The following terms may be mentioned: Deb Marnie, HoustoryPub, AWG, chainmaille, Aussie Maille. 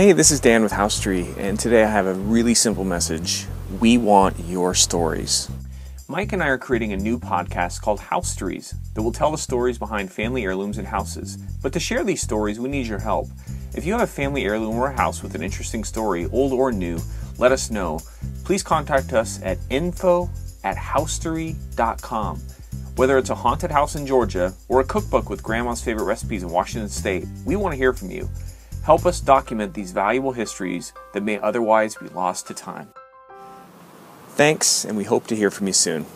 Hey, this is Dan with Houstory, and today I have a really simple message. We want your stories. Mike and I are creating a new podcast called Houstories that will tell the stories behind family heirlooms and houses. But to share these stories, we need your help. If you have a family heirloom or a house with an interesting story, old or new, let us know. Please contact us at info@houstory.com. Whether it's a haunted house in Georgia or a cookbook with grandma's favorite recipes in Washington State, we want to hear from you. Help us document these valuable histories that may otherwise be lost to time. Thanks, and we hope to hear from you soon.